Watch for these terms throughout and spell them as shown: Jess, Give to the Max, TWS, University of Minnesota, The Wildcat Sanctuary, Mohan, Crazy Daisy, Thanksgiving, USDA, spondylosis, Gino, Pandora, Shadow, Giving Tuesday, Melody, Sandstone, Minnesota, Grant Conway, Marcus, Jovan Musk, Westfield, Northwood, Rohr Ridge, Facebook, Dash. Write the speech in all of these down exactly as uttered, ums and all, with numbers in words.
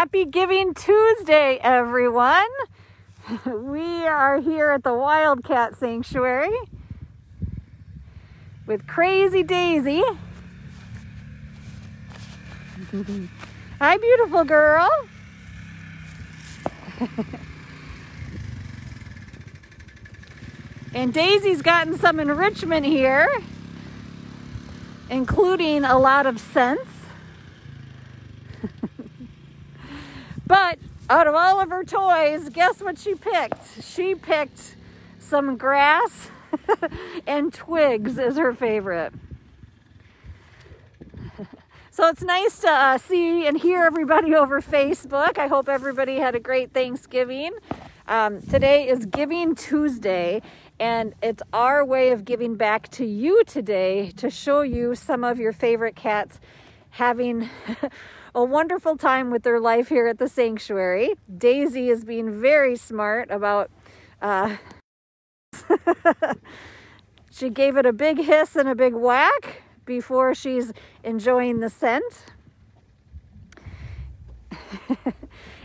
Happy Giving Tuesday, everyone. We are here at the Wildcat Sanctuary with Crazy Daisy. Hi, beautiful girl. And Daisy's gotten some enrichment here, including a lot of scents. But out of all of her toys, guess what she picked? She picked some grass and twigs as her favorite. So it's nice to uh, see and hear everybody over Facebook. I hope everybody had a great Thanksgiving. Um, today is Giving Tuesday, and it's our way of giving back to you today to show you some of your favorite cats having a wonderful time with their life here at the sanctuary. Daisy is being very smart about, uh, she gave it a big hiss and a big whack before she's enjoying the scent.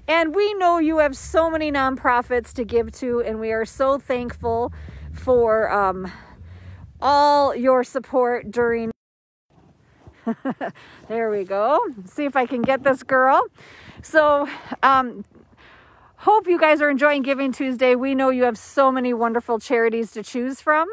And we know you have so many nonprofits to give to, and we are so thankful for um, all your support during there we go. See if I can get this girl. So, um, hope you guys are enjoying Giving Tuesday. We know you have so many wonderful charities to choose from,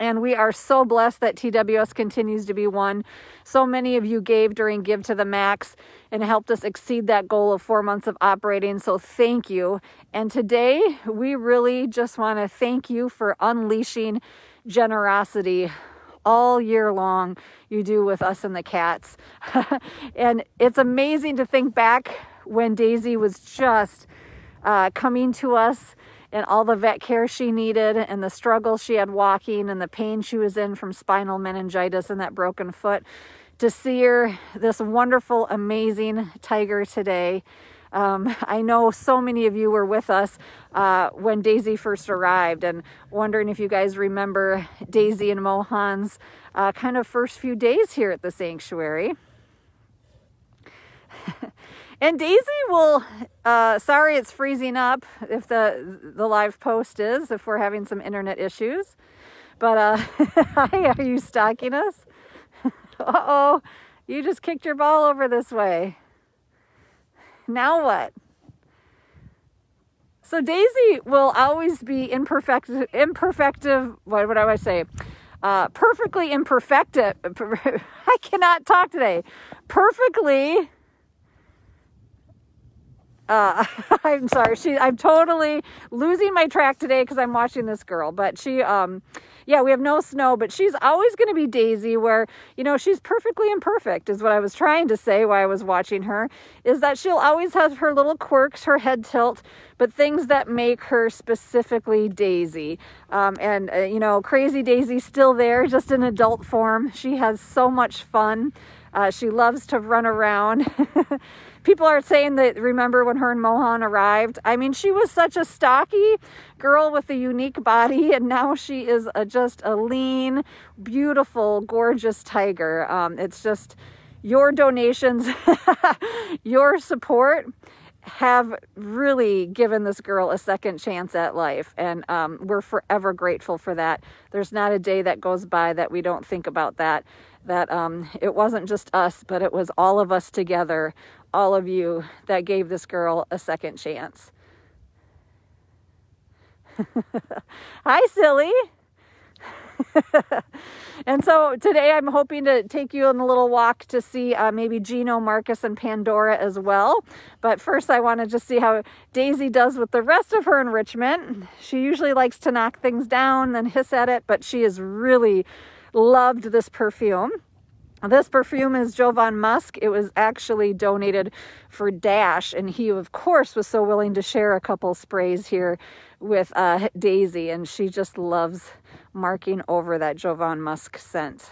and we are so blessed that T W S continues to be one. So many of you gave during Give to the Max and helped us exceed that goal of four months of operating. So thank you. And today we really just want to thank you for unleashing generosity all year long. You do with us and the cats. And it's amazing to think back when Daisy was just uh, coming to us and all the vet care she needed and the struggle she had walking and the pain she was in from spinal meningitis and that broken foot, to see her, this wonderful, amazing tiger today. Um, I know so many of you were with us uh, when Daisy first arrived, and wondering if you guys remember Daisy and Mohan's uh, kind of first few days here at the sanctuary. And Daisy will, uh, sorry it's freezing up if the, the live post is, if we're having some internet issues. But uh, hi, are you stalking us? Uh-oh, you just kicked your ball over this way. Now what? So Daisy will always be imperfect, imperfective, what would I say? Uh, perfectly imperfective. I cannot talk today. Perfectly. Uh, I'm sorry. She, I'm totally losing my track today because I'm watching this girl, but she, um, yeah, we have no snow, but she's always going to be Daisy, where, you know, she's perfectly imperfect is what I was trying to say while I was watching her, is that she'll always have her little quirks, her head tilt, but things that make her specifically Daisy. Um, and, uh, you know, Crazy Daisy's still there, just in adult form. She has so much fun. Uh, she loves to run around. People are saying that, remember when her and Mohan arrived? I mean, she was such a stocky girl with a unique body, and now she is a, just a lean, beautiful, gorgeous tiger. Um, it's just your donations, your support have really given this girl a second chance at life, and um, we're forever grateful for that. There's not a day that goes by that we don't think about that, that um, it wasn't just us, but it was all of us together, all of you that gave this girl a second chance. Hi, silly. And so today I'm hoping to take you on a little walk to see uh, maybe Gino, Marcus, and Pandora as well. But first I want to just see how Daisy does with the rest of her enrichment. She usually likes to knock things down and hiss at it, but she has really loved this perfume. This perfume is Jovan Musk. It was actually donated for Dash, and he, of course, was so willing to share a couple sprays here with uh, Daisy, and she just loves marking over that Jovan Musk scent.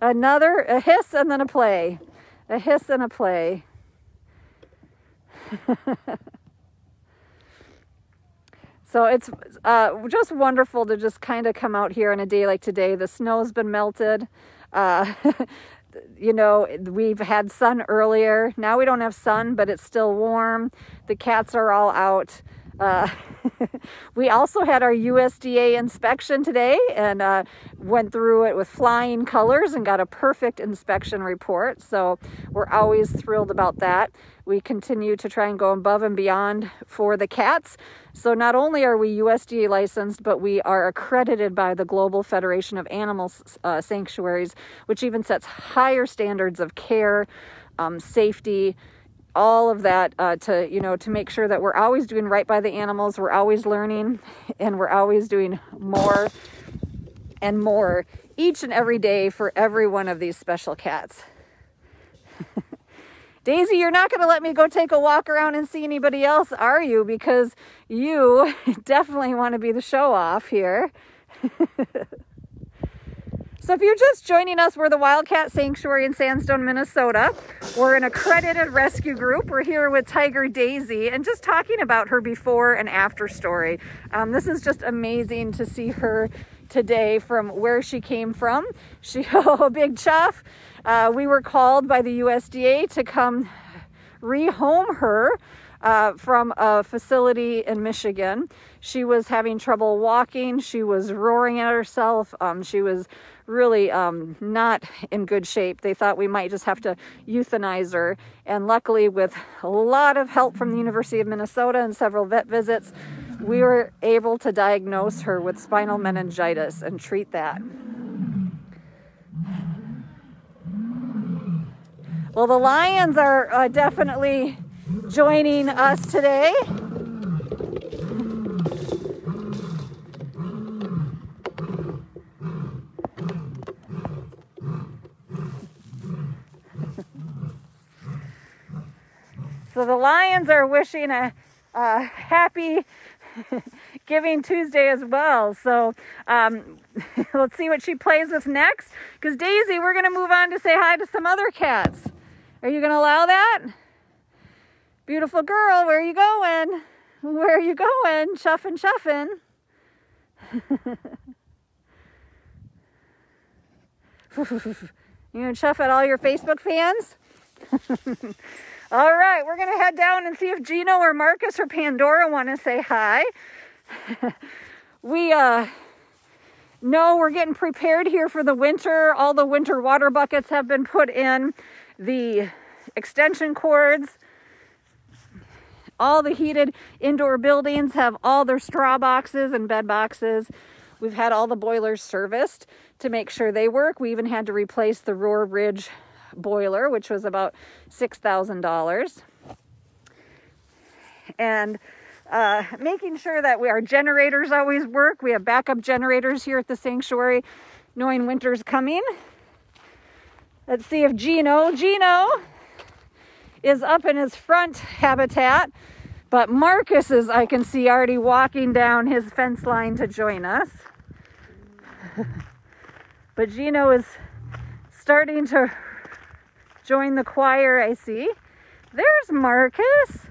Another, a hiss and then a play. A hiss and a play. So it's uh, just wonderful to just kind of come out here on a day like today. The snow's been melted. Uh, you know, we've had sun earlier. Now we don't have sun, but it's still warm. The cats are all out. Uh, we also had our U S D A inspection today and uh, went through it with flying colors and got a perfect inspection report. So we're always thrilled about that. We continue to try and go above and beyond for the cats. So not only are we U S D A licensed, but we are accredited by the Global Federation of Animal uh, Sanctuaries, which even sets higher standards of care, um, safety, all of that, uh, to, you know, to make sure that we're always doing right by the animals. We're always learning and we're always doing more and more each and every day for every one of these special cats. Daisy, you're not going to let me go take a walk around and see anybody else, are you? Because you definitely want to be the show off here. So if you're just joining us, we're the Wildcat Sanctuary in Sandstone, Minnesota. We're an accredited rescue group. We're here with Tiger Daisy and just talking about her before and after story. Um, this is just amazing to see her today from where she came from. She, oh, big chuff. Uh, we were called by the U S D A to come rehome her Uh, from a facility in Michigan. She was having trouble walking. She was roaring at herself. Um, she was really um, not in good shape. They thought we might just have to euthanize her. And luckily, with a lot of help from the University of Minnesota and several vet visits, we were able to diagnose her with spinal meningitis and treat that. Well, the lions are uh, definitely joining us today. So the lions are wishing a, a happy Giving Tuesday as well. So um, let's see what she plays with next, because Daisy, we're going to move on to say hi to some other cats. Are you going to allow that? Beautiful girl, where are you going? Where are you going? Chuffin', chuffin'. You gonna chuff at all your Facebook fans? All right, we're gonna head down and see if Gino or Marcus or Pandora wanna say hi. we, uh, know we're getting prepared here for the winter. All the winter water buckets have been put in, the extension cords. All the heated indoor buildings have all their straw boxes and bed boxes. We've had all the boilers serviced to make sure they work. We even had to replace the Rohr Ridge boiler, which was about six thousand dollars. And uh, making sure that we, our generators always work. We have backup generators here at the sanctuary, knowing winter's coming. Let's see if Gino, Gino, is up in his front habitat, but Marcus is, I can see, already walking down his fence line to join us. But Gino is starting to join the choir, I see. There's Marcus.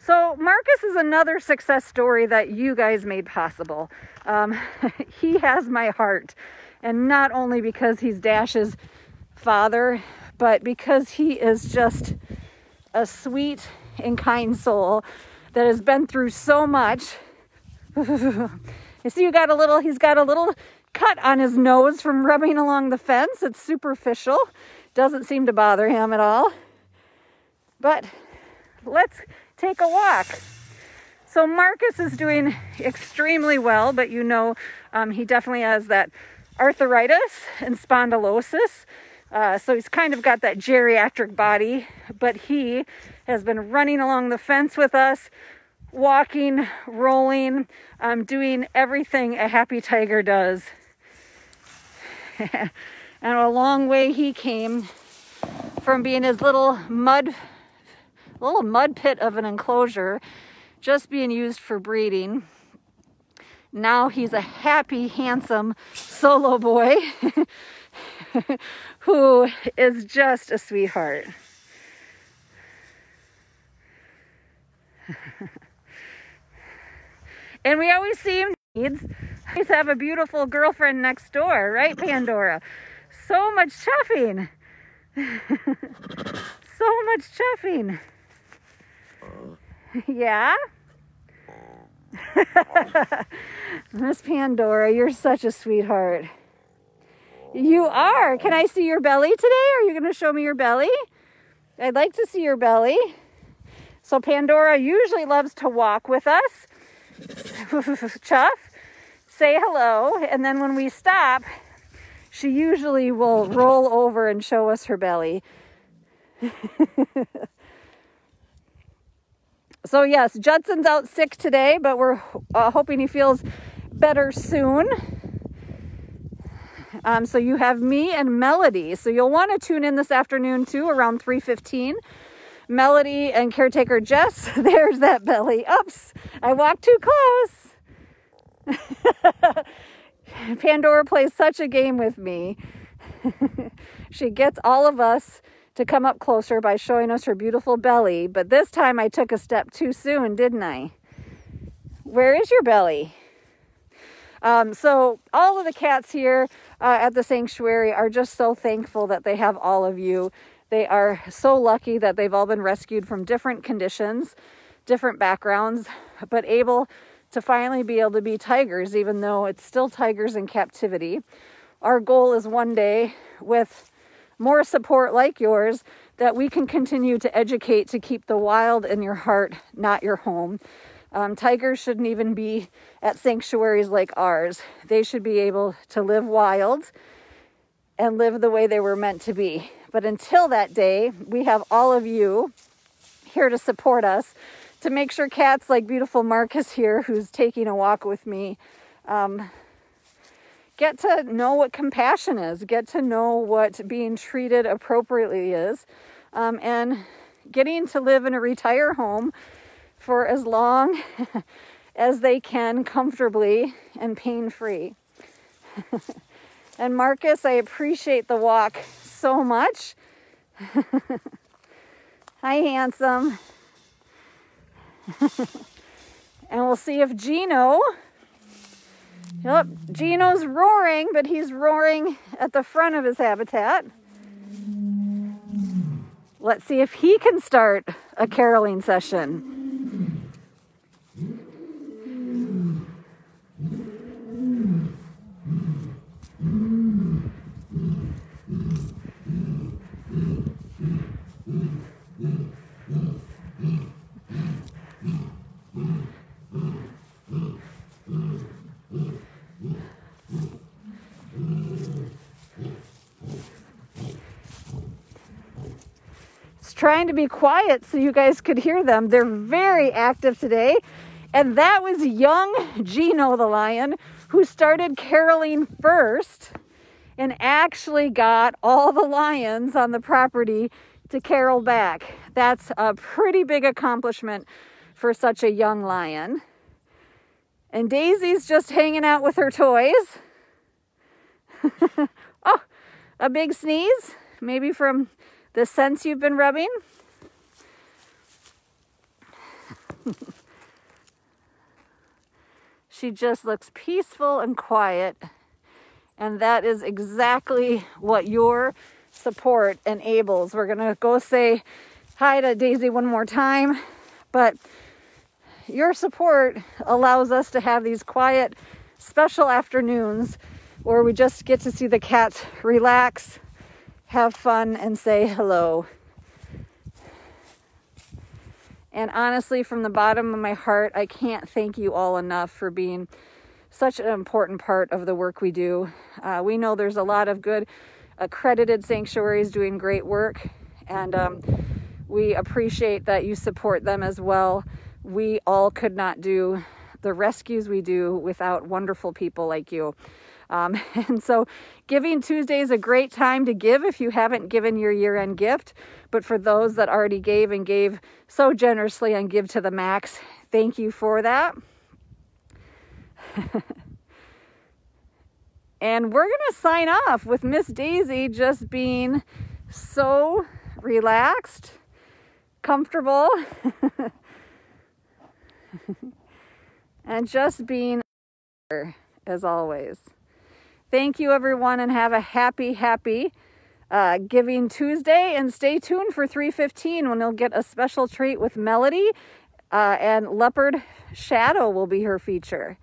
So Marcus is another success story that you guys made possible. Um, he has my heart, and not only because he's Dash's father, but because he is just a sweet and kind soul that has been through so much. I see you got a little, he's got a little cut on his nose from rubbing along the fence. It's superficial. Doesn't seem to bother him at all. But let's take a walk. So Marcus is doing extremely well, but you know, um, he definitely has that arthritis and spondylosis. Uh, so he's kind of got that geriatric body, but he has been running along the fence with us, walking, rolling, um, doing everything a happy tiger does. And a long way he came from being his little mud, little mud pit of an enclosure, just being used for breeding. Now he's a happy, handsome solo boy who is just a sweetheart. And we always seem needs to have a beautiful girlfriend next door, right, Pandora? So much chuffing. So much chuffing. Yeah? Miss Pandora, you're such a sweetheart. You are. Can I see your belly today? Are you going to show me your belly? I'd like to see your belly. So Pandora usually loves to walk with us. Chuff, say hello. And then when we stop, she usually will roll over and show us her belly. So yes, Judson's out sick today, but we're uh, hoping he feels better soon. Um, so you have me and Melody. So you'll want to tune in this afternoon too, around three fifteen. Melody and caretaker Jess, there's that belly. Oops, I walked too close. Pandora plays such a game with me. She gets all of us to come up closer by showing us her beautiful belly. But this time I took a step too soon, didn't I? Where is your belly? Um, so all of the cats here uh, at the sanctuary are just so thankful that they have all of you. They are so lucky that they've all been rescued from different conditions, different backgrounds, but able to finally be able to be tigers, even though it's still tigers in captivity. Our goal is one day, with more support like yours, that we can continue to educate to keep the wild in your heart, not your home. Um, tigers shouldn't even be at sanctuaries like ours. They should be able to live wild and live the way they were meant to be. But until that day, we have all of you here to support us, to make sure cats like beautiful Marcus here, who's taking a walk with me, um, get to know what compassion is, get to know what being treated appropriately is, um, and getting to live in a retire home for as long as they can, comfortably and pain-free. And Marcus, I appreciate the walk so much. Hi, handsome. And we'll see if Gino, yep, Gino's roaring, but he's roaring at the front of his habitat. Let's see if he can start a caroling session. Trying to be quiet so you guys could hear them. They're very active today. And that was young Gino the lion, who started caroling first and actually got all the lions on the property to carol back. That's a pretty big accomplishment for such a young lion. And Daisy's just hanging out with her toys. Oh, a big sneeze, maybe from the scents you've been rubbing. She just looks peaceful and quiet. And that is exactly what your support enables. We're gonna go say hi to Daisy one more time, but your support allows us to have these quiet, special afternoons where we just get to see the cats relax, have fun, and say hello. And honestly, from the bottom of my heart, I can't thank you all enough for being such an important part of the work we do. Uh, we know there's a lot of good accredited sanctuaries doing great work, and um, we appreciate that you support them as well. We all could not do the rescues we do without wonderful people like you. Um, and so Giving Tuesday is a great time to give if you haven't given your year-end gift. But for those that already gave and gave so generously on Give to the Max, thank you for that. And we're going to sign off with Miss Daisy just being so relaxed, comfortable. and just being there, as always. Thank you, everyone, and have a happy, happy uh, Giving Tuesday. And stay tuned for three fifteen when you'll get a special treat with Melody, uh, and Leopard Shadow will be her feature.